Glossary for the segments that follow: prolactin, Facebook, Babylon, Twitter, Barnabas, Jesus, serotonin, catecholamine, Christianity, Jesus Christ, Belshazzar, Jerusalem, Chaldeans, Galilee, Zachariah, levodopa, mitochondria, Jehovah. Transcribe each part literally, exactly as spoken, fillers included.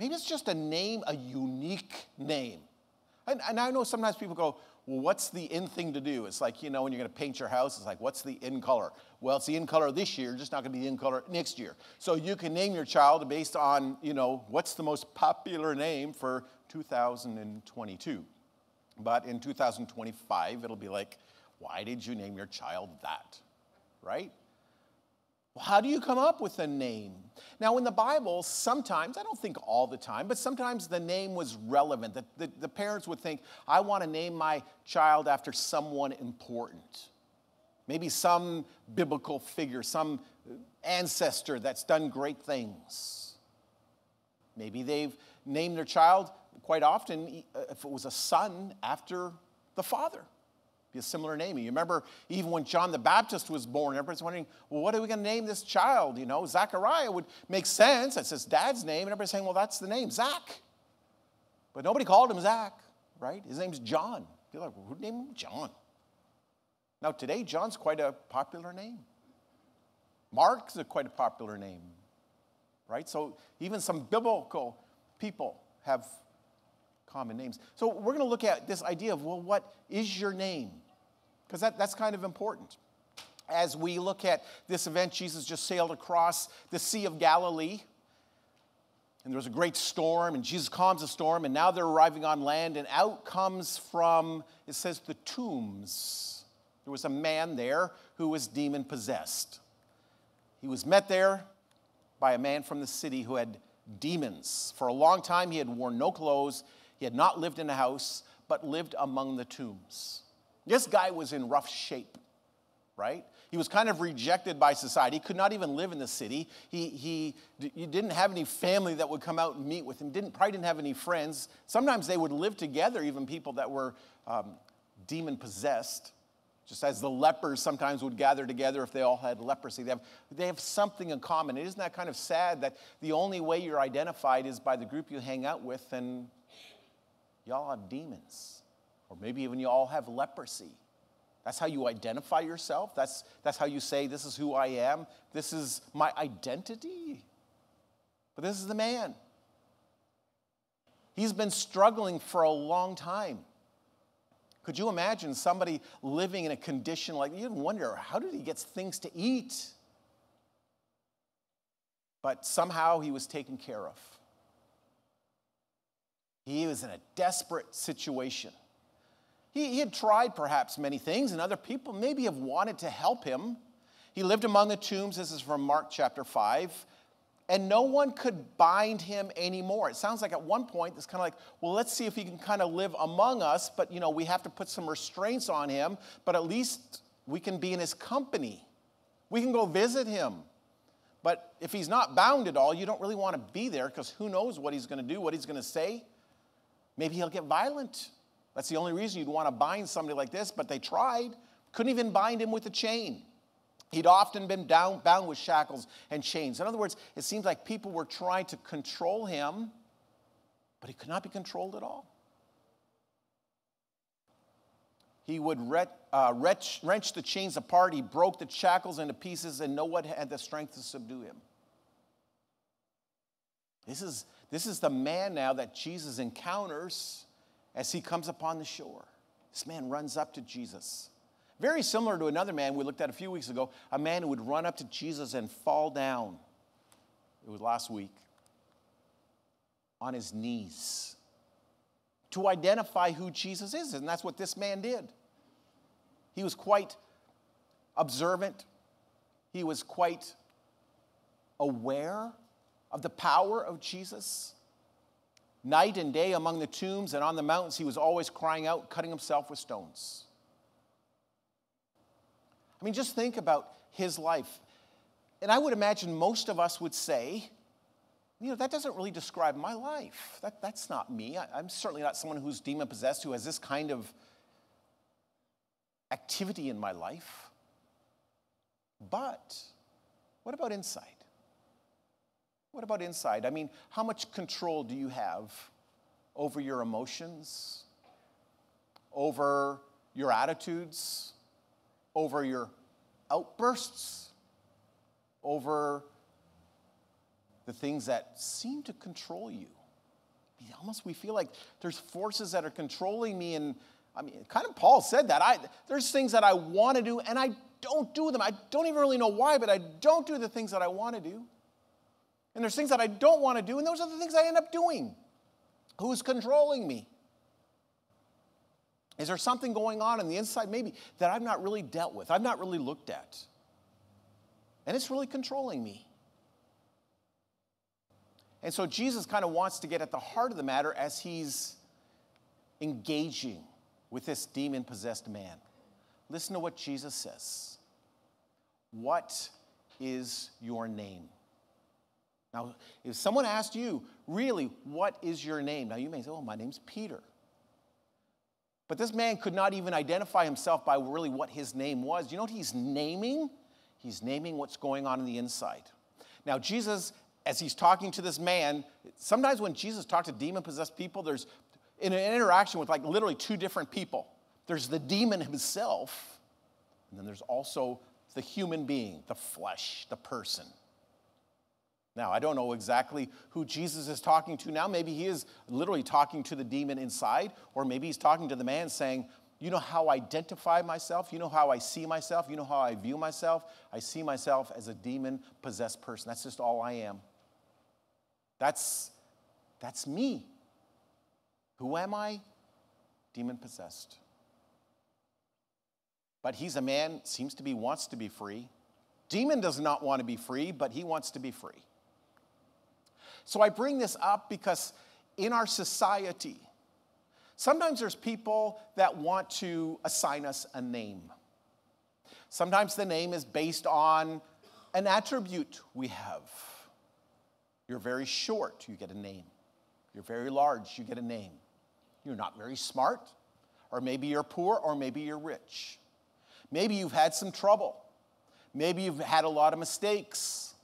Maybe it's just a name, a unique name. And, and I know sometimes people go, well, what's the in thing to do? It's like, you know, when you're going to paint your house, it's like, what's the in color? Well, it's the in color this year, just not going to be the in color next year. So you can name your child based on, you know, what's the most popular name for two thousand twenty-two. But in two thousand twenty-five, it'll be like, why did you name your child that, right? Well, how do you come up with a name? Now, in the Bible, sometimes, I don't think all the time, but sometimes the name was relevant. The, the, the parents would think, I want to name my child after someone important. Maybe some biblical figure, some ancestor that's done great things. Maybe they've named their child, quite often, if it was a son, after the father. Be a similar name. You remember even when John the Baptist was born, everybody's wondering, well, what are we going to name this child? You know, Zachariah would make sense. That's his dad's name. And everybody's saying, well, that's the name, Zach. But nobody called him Zach, right? His name's John. You're like, well, who named him John? Now, today, John's quite a popular name. Mark's a quite a popular name, right? So even some biblical people have common names. So we're going to look at this idea of, well, what is your name? Because that, that's kind of important. As we look at this event, Jesus just sailed across the Sea of Galilee. And there was a great storm, and Jesus calms the storm, and now they're arriving on land, and out comes from, it says, the tombs. There was a man there who was demon-possessed. He was met there by a man from the city who had demons. For a long time, he had worn no clothes. He had not lived in a house, but lived among the tombs. This guy was in rough shape, right? He was kind of rejected by society. He could not even live in the city. He, he, he didn't have any family that would come out and meet with him. Didn't, probably didn't have any friends. Sometimes they would live together, even people that were um, demon-possessed, just as the lepers sometimes would gather together if they all had leprosy. They have, they have something in common. Isn't that kind of sad that the only way you're identified is by the group you hang out with, and y'all have demons, or maybe even y'all have leprosy. That's how you identify yourself. That's, that's how you say, this is who I am. This is my identity. But this is the man. He's been struggling for a long time. Could you imagine somebody living in a condition like, you'd wonder, how did he get things to eat? But somehow he was taken care of. He was in a desperate situation. He, he had tried perhaps many things, and other people maybe have wanted to help him. He lived among the tombs. This is from Mark chapter five. And no one could bind him anymore. It sounds like at one point, it's kind of like, well, let's see if he can kind of live among us. But, you know, we have to put some restraints on him. But at least we can be in his company. We can go visit him. But if he's not bound at all, you don't really want to be there, because who knows what he's going to do, what he's going to say. Maybe he'll get violent. That's the only reason you'd want to bind somebody like this, but they tried. Couldn't even bind him with a chain. He'd often been down, bound with shackles and chains. In other words, it seems like people were trying to control him, but he could not be controlled at all. He would ret, uh, wrench, wrench the chains apart. He broke the shackles into pieces, and no one had the strength to subdue him. This is... This is the man now that Jesus encounters as he comes upon the shore. This man runs up to Jesus. Very similar to another man we looked at a few weeks ago, a man who would run up to Jesus and fall down. It was last week. On his knees. To identify who Jesus is. And that's what this man did. He was quite observant. He was quite aware of the power of Jesus. Night and day among the tombs and on the mountains, he was always crying out, cutting himself with stones. I mean, just think about his life. And I would imagine most of us would say, you know, that doesn't really describe my life. That, that's not me. I, I'm certainly not someone who's demon-possessed, who has this kind of activity in my life. But what about inside? What about inside? I mean, how much control do you have over your emotions, over your attitudes, over your outbursts, over the things that seem to control you? almost we feel like there's forces that are controlling me. And I mean, kind of Paul said that. I, there's things that I want to do, and I don't do them. I don't even really know why, but I don't do the things that I want to do. And there's things that I don't want to do, and those are the things I end up doing. Who's controlling me? Is there something going on in the inside maybe that I've not really dealt with, I've not really looked at? And it's really controlling me. And so Jesus kind of wants to get at the heart of the matter as he's engaging with this demon-possessed man. Listen to what Jesus says. What is your name? Now, if someone asked you, really, what is your name? Now, you may say, oh, my name's Peter. But this man could not even identify himself by really what his name was. You know what he's naming? He's naming what's going on in the inside. Now, Jesus, as he's talking to this man, sometimes when Jesus talks to demon-possessed people, there's in an interaction with like literally two different people. There's the demon himself, and then there's also the human being, the flesh, the person. Now, I don't know exactly who Jesus is talking to now. Maybe he is literally talking to the demon inside, or maybe he's talking to the man saying, you know how I identify myself? You know how I see myself? You know how I view myself? I see myself as a demon-possessed person. That's just all I am. That's, that's me. Who am I? Demon-possessed. But he's a man, seems to be, wants to be free. Demon does not want to be free, but he wants to be free. So I bring this up because in our society, sometimes there's people that want to assign us a name. Sometimes the name is based on an attribute we have. You're very short, you get a name. You're very large, you get a name. You're not very smart, or maybe you're poor, or maybe you're rich. Maybe you've had some trouble. Maybe you've had a lot of mistakes.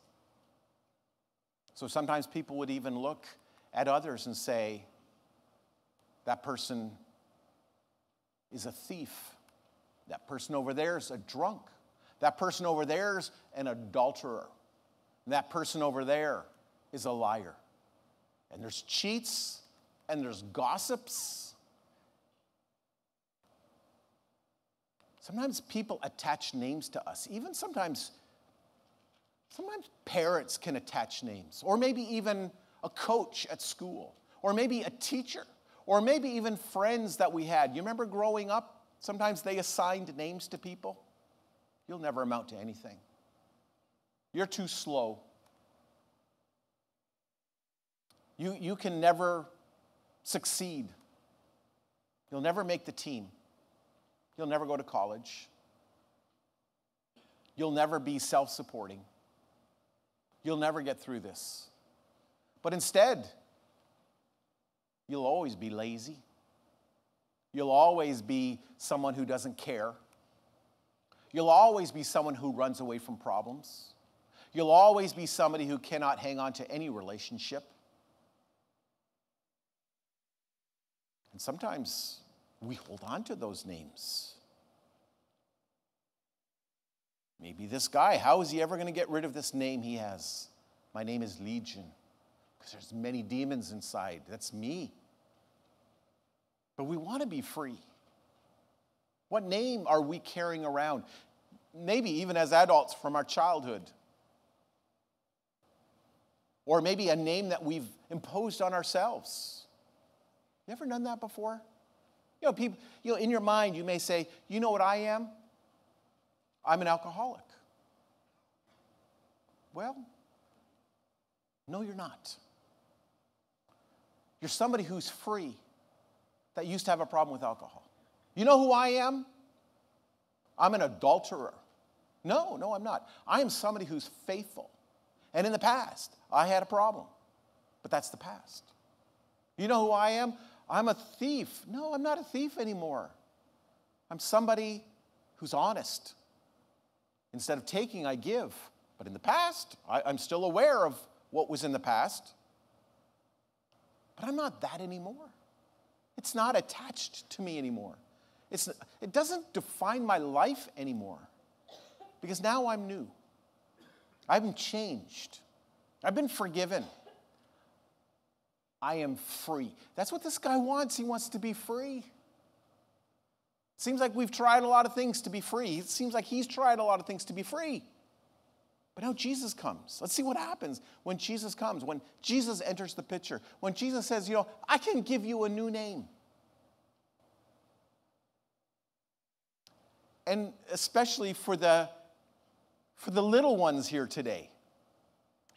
So sometimes people would even look at others and say, that person is a thief. That person over there is a drunk. That person over there is an adulterer. And that person over there is a liar. And there's cheats and there's gossips. Sometimes people attach names to us. Even sometimes Sometimes parents can attach names, or maybe even a coach at school, or maybe a teacher, or maybe even friends that we had. You remember growing up? Sometimes they assigned names to people. You'll never amount to anything. You're too slow. You, you can never succeed. You'll never make the team. You'll never go to college. You'll never be self-supporting. You'll never get through this. But instead, you'll always be lazy. You'll always be someone who doesn't care. You'll always be someone who runs away from problems. You'll always be somebody who cannot hang on to any relationship. And sometimes we hold on to those names. Maybe this guy, how is he ever going to get rid of this name he has? My name is Legion, because there's many demons inside. That's me. But we want to be free. What name are we carrying around? Maybe even as adults from our childhood. Or maybe a name that we've imposed on ourselves. You ever done that before? You know, people, you know, in your mind you may say, you know what I am? I'm an alcoholic. Well, no, you're not. You're somebody who's free that used to have a problem with alcohol. You know who I am? I'm an adulterer. No, no, I'm not. I am somebody who's faithful. And in the past, I had a problem. But that's the past. You know who I am? I'm a thief. No, I'm not a thief anymore. I'm somebody who's honest. Instead of taking, I give. But in the past, I, I'm still aware of what was in the past. But I'm not that anymore. It's not attached to me anymore. It's, it doesn't define my life anymore. Because now I'm new. I've been changed. I've been forgiven. I am free. That's what this guy wants. He wants to be free. Seems like we've tried a lot of things to be free. It seems like he's tried a lot of things to be free. But now Jesus comes. Let's see what happens when Jesus comes, when Jesus enters the picture, when Jesus says, you know, I can give you a new name. And especially for the, for the little ones here today.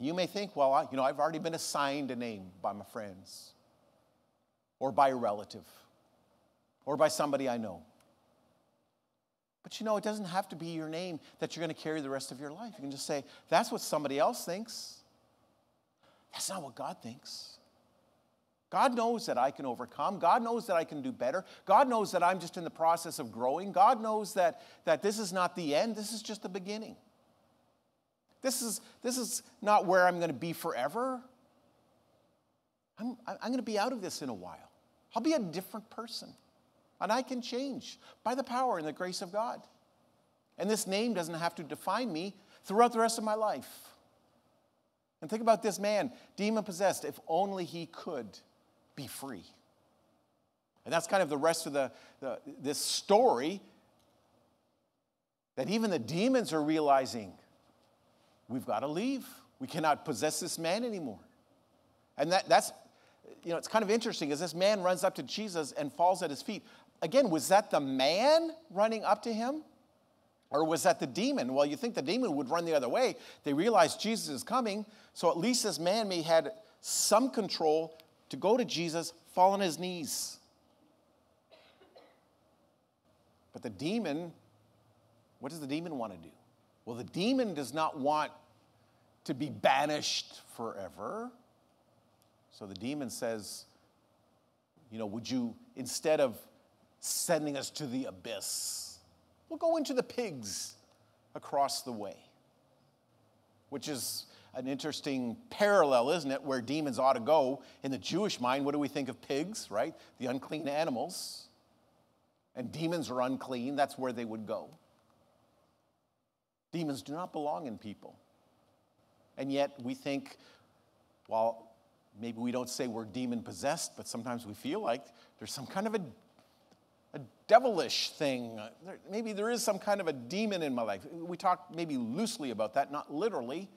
You may think, well, I, you know, I've already been assigned a name by my friends or by a relative or by somebody I know. But you know, it doesn't have to be your name that you're going to carry the rest of your life. You can just say, that's what somebody else thinks. That's not what God thinks. God knows that I can overcome. God knows that I can do better. God knows that I'm just in the process of growing. God knows that, that this is not the end. This is just the beginning. This is, this is not where I'm going to be forever. I'm, I'm going to be out of this in a while. I'll be a different person. And I can change by the power and the grace of God. And this name doesn't have to define me throughout the rest of my life. And think about this man, demon-possessed, if only he could be free. And that's kind of the rest of the, the, this story, that even the demons are realizing, we've got to leave. We cannot possess this man anymore. And that, that's, you know, it's kind of interesting as this man runs up to Jesus and falls at his feet. Again, was that the man running up to him? Or was that the demon? Well, you think the demon would run the other way. They realize Jesus is coming, so at least this man may have had some control to go to Jesus, fall on his knees. But the demon, what does the demon want to do? Well, the demon does not want to be banished forever. So the demon says, you know, would you, instead of sending us to the abyss, we'll go into the pigs across the way, which is an interesting parallel, isn't it, where demons ought to go. In the Jewish mind, what do we think of pigs, right? The unclean animals. And demons are unclean. That's where they would go. Demons do not belong in people. And yet we think, well, maybe we don't say we're demon-possessed, but sometimes we feel like there's some kind of a A devilish thing. Maybe there is some kind of a demon in my life. We talk maybe loosely about that, not literally.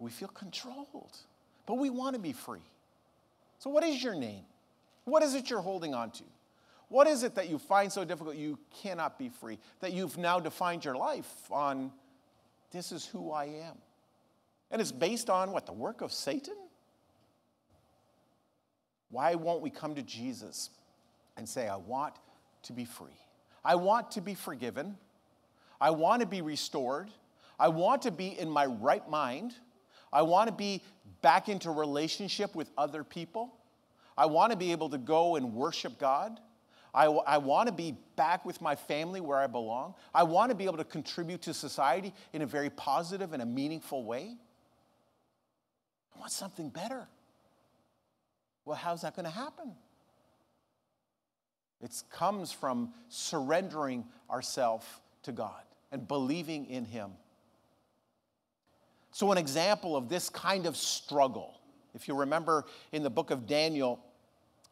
We feel controlled, but we want to be free. So what is your name? What is it you're holding on to? What is it that you find so difficult you cannot be free, that you've now defined your life on, this is who I am? And it's based on, what, the work of Satan? Why won't we come to Jesus and say, I want to be free. I want to be forgiven. I want to be restored. I want to be in my right mind. I want to be back into relationship with other people. I want to be able to go and worship God. I, I want to be back with my family where I belong. I want to be able to contribute to society in a very positive and a meaningful way. I want something better. Well, how's that going to happen? It comes from surrendering ourselves to God and believing in Him. So an example of this kind of struggle, if you remember in the book of Daniel,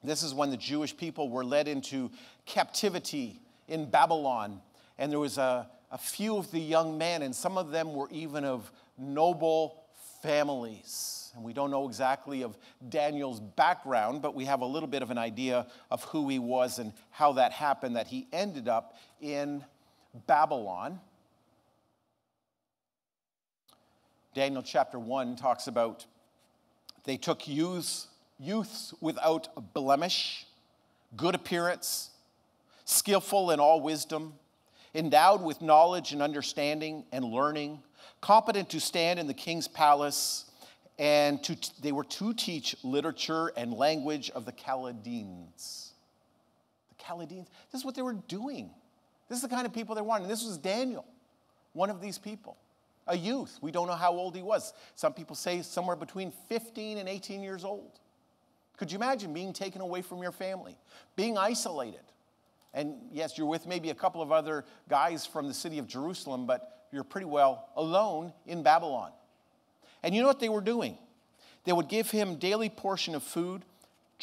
this is when the Jewish people were led into captivity in Babylon. And there was a, a few of the young men, and some of them were even of noble families. And we don't know exactly of Daniel's background, but we have a little bit of an idea of who he was and how that happened, that he ended up in Babylon. Daniel chapter one talks about, they took youths, youths without blemish, good appearance, skillful in all wisdom, endowed with knowledge and understanding and learning, competent to stand in the king's palace, and to, they were to teach literature and language of the Chaldeans. The Chaldeans, this is what they were doing. This is the kind of people they wanted. And this was Daniel, one of these people, a youth. We don't know how old he was. Some people say somewhere between fifteen and eighteen years old. Could you imagine being taken away from your family, being isolated? And yes, you're with maybe a couple of other guys from the city of Jerusalem, but you're pretty well alone in Babylon. And you know what they were doing? They would give him daily portion of food,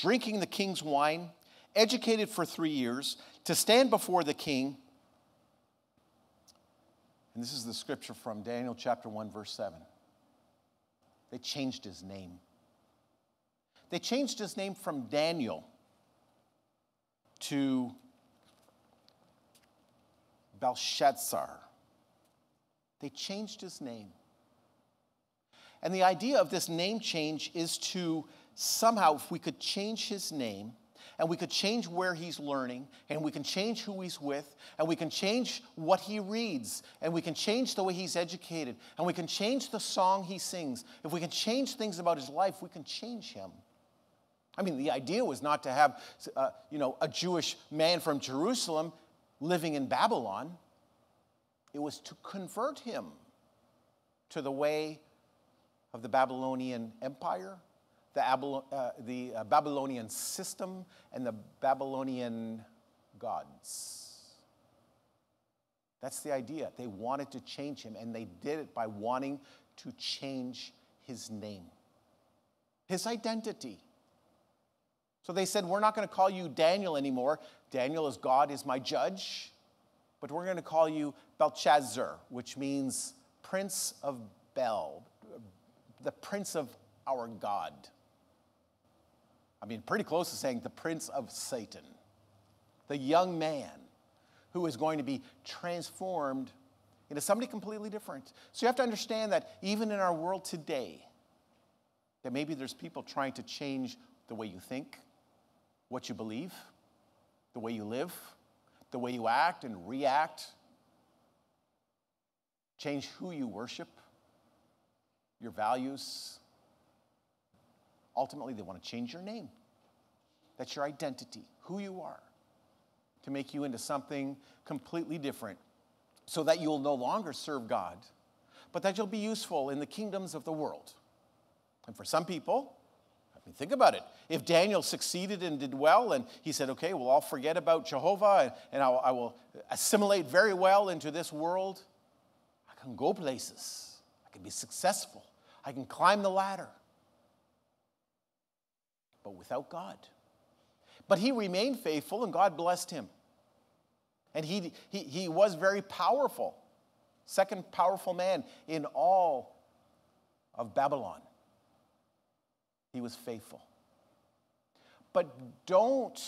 drinking the king's wine, educated for three years, to stand before the king. And this is the scripture from Daniel chapter one, verse seven. They changed his name. They changed his name from Daniel to Belshazzar. They changed his name. And the idea of this name change is to somehow, if we could change his name, and we could change where he's learning, and we can change who he's with, and we can change what he reads, and we can change the way he's educated, and we can change the song he sings. If we can change things about his life, we can change him. I mean, the idea was not to have uh, you know, a Jewish man from Jerusalem living in Babylon. It was to convert him to the way of the Babylonian Empire, the, Abel, uh, the uh, Babylonian system, and the Babylonian gods. That's the idea. They wanted to change him, and they did it by wanting to change his name, his identity. So they said, we're not going to call you Daniel anymore. Daniel is God, is my judge. But we're going to call you Belshazzar, which means Prince of Bel, the Prince of our God. I mean, pretty close to saying the Prince of Satan, the young man who is going to be transformed into somebody completely different. So you have to understand that even in our world today, that maybe there's people trying to change the way you think, what you believe, the way you live, the way you act and react, change who you worship, your values. Ultimately, they want to change your name. That's your identity, who you are, to make you into something completely different so that you'll no longer serve God, but that you'll be useful in the kingdoms of the world. And for some people, think about it. If Daniel succeeded and did well, and he said, okay, well, I'll forget about Jehovah, and I'll, I will assimilate very well into this world, I can go places. I can be successful. I can climb the ladder. But without God. But he remained faithful, and God blessed him. And he, he, he was very powerful, second powerful man in all of Babylon. He was faithful. But don't,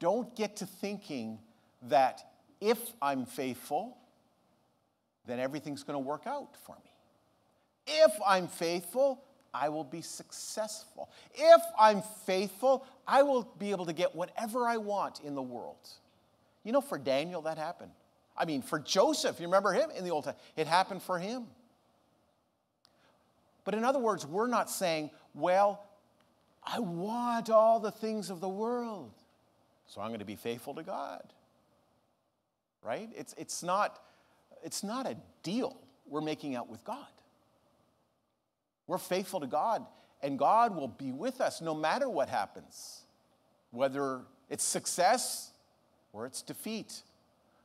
don't get to thinking that if I'm faithful, then everything's going to work out for me. If I'm faithful, I will be successful. If I'm faithful, I will be able to get whatever I want in the world. You know, for Daniel, that happened. I mean, for Joseph, you remember him in the Old Testament? It happened for him. But in other words, we're not saying, well, I want all the things of the world, so I'm going to be faithful to God. Right? It's, it's, not, it's not a deal we're making out with God. We're faithful to God, and God will be with us no matter what happens, whether it's success or it's defeat,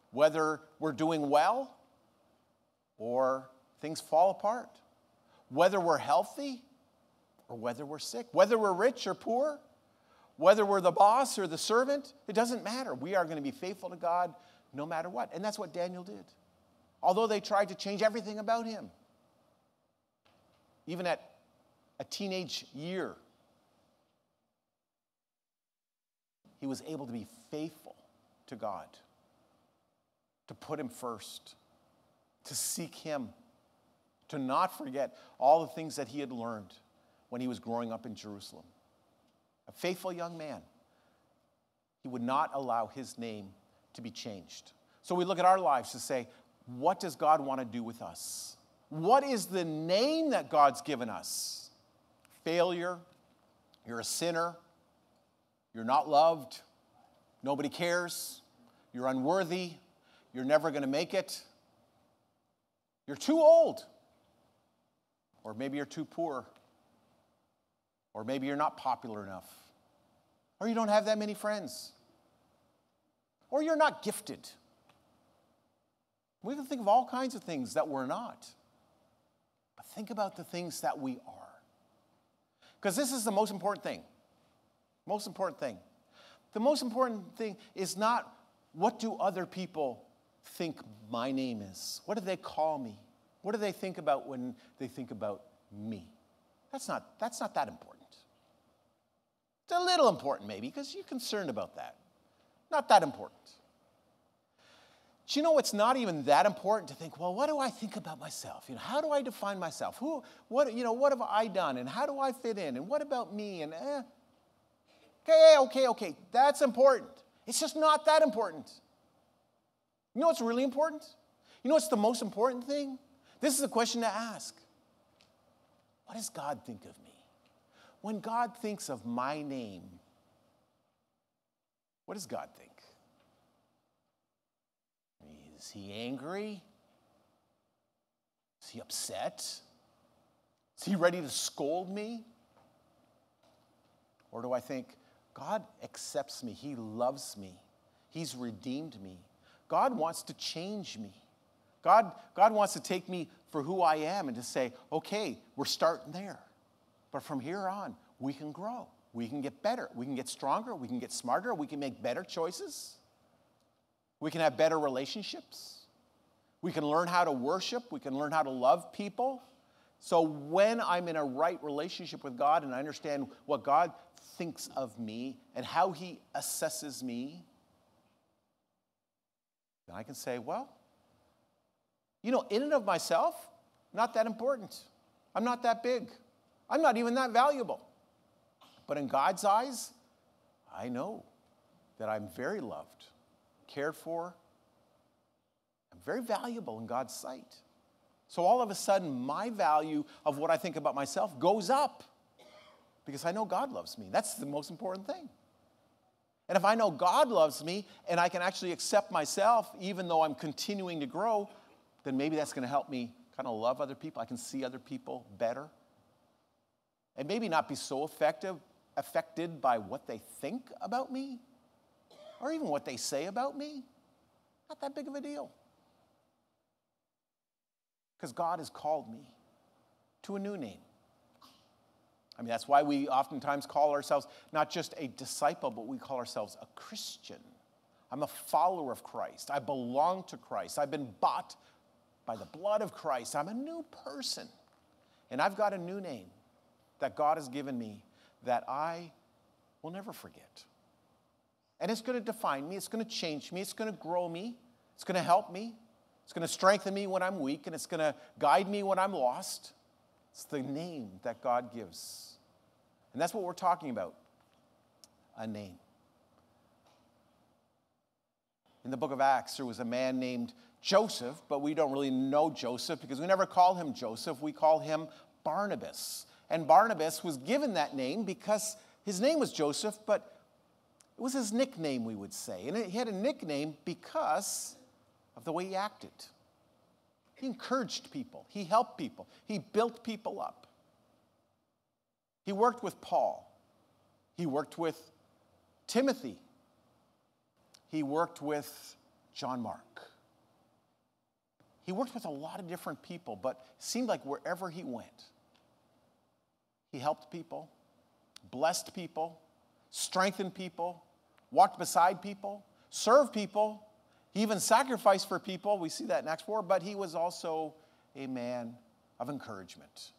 whether we're doing well or things fall apart. Whether we're healthy or whether we're sick, whether we're rich or poor, whether we're the boss or the servant, it doesn't matter. We are going to be faithful to God no matter what. And that's what Daniel did. Although they tried to change everything about him, even at a teenage year, he was able to be faithful to God, to put him first, to seek him, to not forget all the things that he had learned when he was growing up in Jerusalem. A faithful young man. He would not allow his name to be changed. So we look at our lives to say, what does God want to do with us? What is the name that God's given us? Failure. You're a sinner. You're not loved. Nobody cares. You're unworthy. You're never going to make it. You're too old. Or maybe you're too poor. Or maybe you're not popular enough. Or you don't have that many friends. Or you're not gifted. We can think of all kinds of things that we're not. But think about the things that we are. Because this is the most important thing. Most important thing. The most important thing is not what do other people think my name is? What do they call me? What do they think about when they think about me? That's not, that's not that important. It's a little important maybe because you're concerned about that. Not that important. Do you know it's not even that important to think, well, what do I think about myself? You know, how do I define myself? Who, what, you know, what have I done? And how do I fit in? And what about me? And eh. Okay, okay, okay. That's important. It's just not that important. You know what's really important? You know what's the most important thing? This is a question to ask. What does God think of me? When God thinks of my name, what does God think? Is he angry? Is he upset? Is he ready to scold me? Or do I think, God accepts me, he loves me, he's redeemed me. God wants to change me. God, God wants to take me for who I am and to say, okay, we're starting there. But from here on, we can grow. We can get better. We can get stronger. We can get smarter. We can make better choices. We can have better relationships. We can learn how to worship. We can learn how to love people. So when I'm in a right relationship with God and I understand what God thinks of me and how he assesses me, then I can say, well, you know, in and of myself, not that important. I'm not that big. I'm not even that valuable. But in God's eyes, I know that I'm very loved, cared for. I'm very valuable in God's sight. So all of a sudden, my value of what I think about myself goes up because I know God loves me. That's the most important thing. And if I know God loves me and I can actually accept myself, even though I'm continuing to grow, then maybe that's going to help me kind of love other people. I can see other people better. And maybe not be so effective, affected by what they think about me or even what they say about me. Not that big of a deal. Because God has called me to a new name. I mean, that's why we oftentimes call ourselves not just a disciple, but we call ourselves a Christian. I'm a follower of Christ. I belong to Christ. I've been bought by the blood of Christ. I'm a new person. And I've got a new name that God has given me that I will never forget. And it's going to define me. It's going to change me. It's going to grow me. It's going to help me. It's going to strengthen me when I'm weak. And it's going to guide me when I'm lost. It's the name that God gives. And that's what we're talking about. A name. In the book of Acts, there was a man named Joseph, but we don't really know Joseph because we never call him Joseph. We call him Barnabas. And Barnabas was given that name because his name was Joseph, but it was his nickname, we would say. And he had a nickname because of the way he acted. He encouraged people. He helped people. He built people up. He worked with Paul. He worked with Timothy. He worked with John Mark. He worked with a lot of different people, but it seemed like wherever he went, he helped people, blessed people, strengthened people, walked beside people, served people. He even sacrificed for people. We see that in Acts four, but he was also a man of encouragement.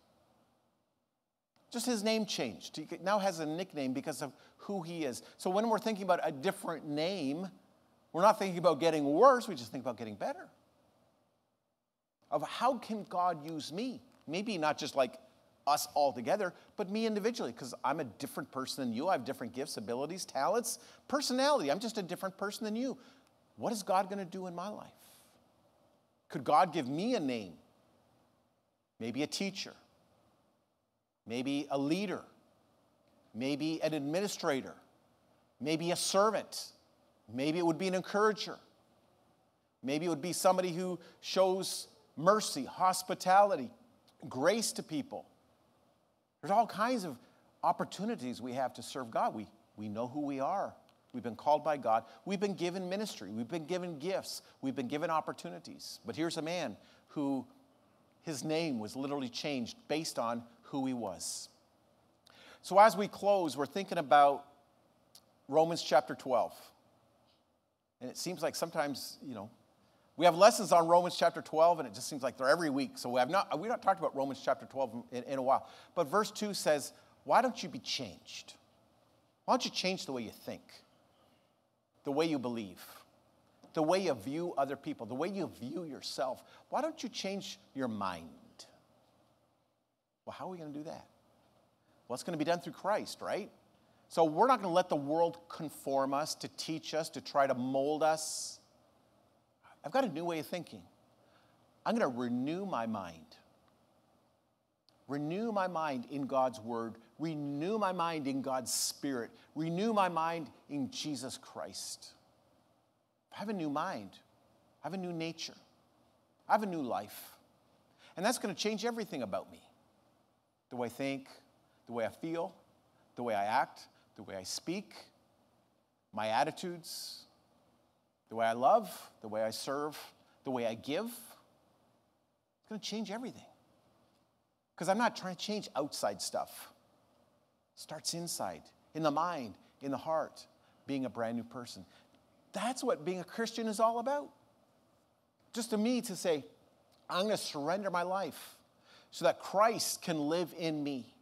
Just his name changed. He now has a nickname because of who he is. So when we're thinking about a different name, we're not thinking about getting worse. We just think about getting better. Of how can God use me? Maybe not just like us all together, but me individually, because I'm a different person than you. I have different gifts, abilities, talents, personality. I'm just a different person than you. What is God going to do in my life? Could God give me a name? Maybe a teacher. Maybe a leader. Maybe an administrator. Maybe a servant. Maybe it would be an encourager. Maybe it would be somebody who shows mercy, hospitality, grace to people. There's all kinds of opportunities we have to serve God. We, we know who we are. We've been called by God. We've been given ministry. We've been given gifts. We've been given opportunities. But here's a man who his name was literally changed based on who he was. So as we close, we're thinking about Romans chapter twelve. And it seems like sometimes, you know, we have lessons on Romans chapter twelve, and it just seems like they're every week. So we have not, we've not talked about Romans chapter twelve in, in a while. But verse two says, why don't you be changed? Why don't you change the way you think, the way you believe, the way you view other people, the way you view yourself? Why don't you change your mind? Well, how are we going to do that? Well, it's going to be done through Christ, right? So we're not going to let the world conform us, to teach us, to try to mold us. I've got a new way of thinking. I'm going to renew my mind. Renew my mind in God's word. Renew my mind in God's spirit. Renew my mind in Jesus Christ. I have a new mind. I have a new nature. I have a new life. And that's going to change everything about me. The way I think, the way I feel, the way I act, the way I speak, my attitudes, the way I love, the way I serve, the way I give. It's going to change everything. Because I'm not trying to change outside stuff. It starts inside, in the mind, in the heart, being a brand new person. That's what being a Christian is all about. Just to me to say, I'm going to surrender my life so that Christ can live in me.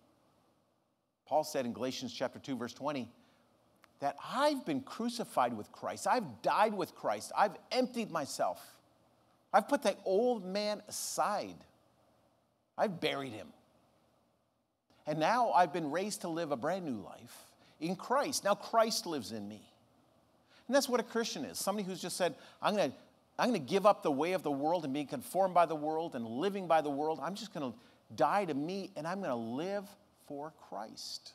Paul said in Galatians chapter two, verse twenty, that I've been crucified with Christ. I've died with Christ. I've emptied myself. I've put that old man aside. I've buried him. And now I've been raised to live a brand new life in Christ. Now Christ lives in me. And that's what a Christian is, somebody who's just said, I'm going to I'm going to give up the way of the world and being conformed by the world and living by the world. I'm just going to die to me, and I'm going to live for Christ.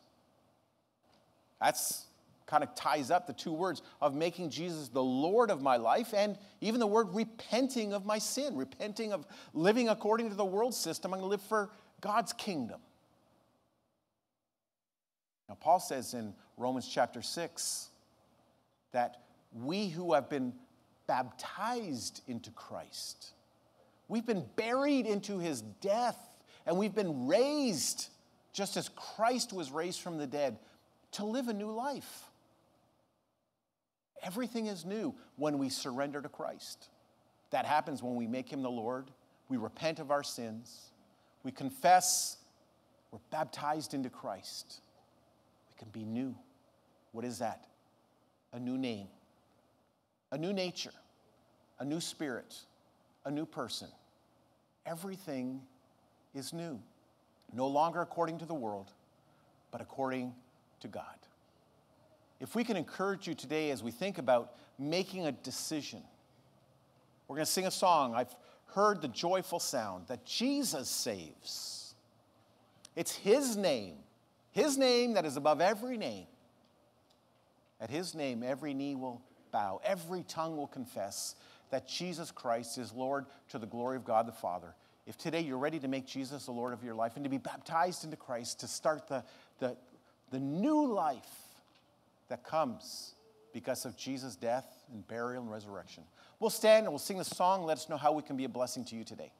That's kind of ties up the two words of making Jesus the Lord of my life, and even the word repenting of my sin, repenting of living according to the world system. I'm going to live for God's kingdom. Now, Paul says in Romans chapter six that we who have been baptized into Christ, we've been buried into his death, and we've been raised just as Christ was raised from the dead to live a new life. Everything is new when we surrender to Christ. That happens when we make him the Lord. We repent of our sins. We confess. We're baptized into Christ. We can be new. What is that? A new name. A new nature, a new spirit, a new person. Everything is new. No longer according to the world, but according to God. If we can encourage you today as we think about making a decision, we're going to sing a song. I've heard the joyful sound that Jesus saves. It's his name, his name that is above every name. At his name, every knee will bow, every tongue will confess that Jesus Christ is Lord to the glory of God the Father. If today you're ready to make Jesus the Lord of your life and to be baptized into Christ, to start the, the, the new life that comes because of Jesus' death and burial and resurrection. We'll stand and we'll sing the song. Let us know how we can be a blessing to you today.